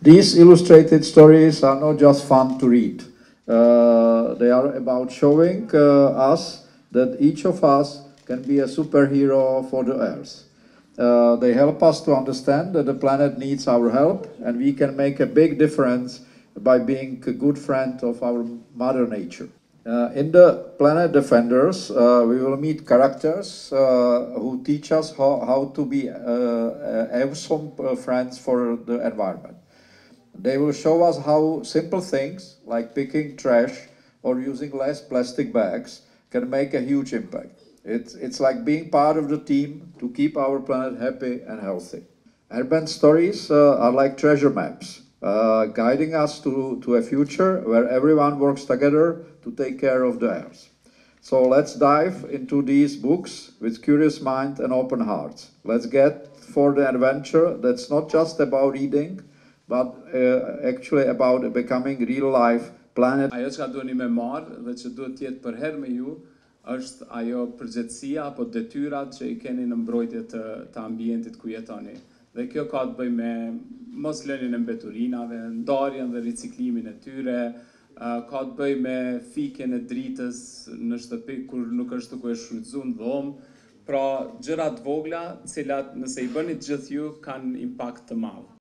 These illustrated stories are not just fun to read. They are about showing us that each of us can be a superhero for the Earth. They help us to understand that the planet needs our help, and we can make a big difference by being a good friend of our Mother Nature. In the Planet Defenders, we will meet characters who teach us how to be awesome friends for the environment. They will show us how simple things like picking trash or using less plastic bags can make a huge impact. It's like being part of the team to keep our planet happy and healthy. Urban stories are like treasure maps, guiding us to a future where everyone works together to take care of the Earth. So let's dive into these books with curious mind and open hearts. Let's get for the adventure that's not just about reading, but actually about becoming real life planet. Ajo që ka duhet një me marë dhe që duhet tjetë për herë me ju, është ajo përgjithësia apo detyrat që i keni në mbrojtje të ambientit ku jetoni. Dhe kjo ka të bëjë me mos lënien e mbeturinave, ndarjen dhe riciklimin e tyre, ka të bëjë me fikjen e dritës në shtëpi kur nuk është ku e shfrytëzuar dhomë, pra gjëra të vogla, cilat nëse i bëni gjithë ju kanë impakt të madh.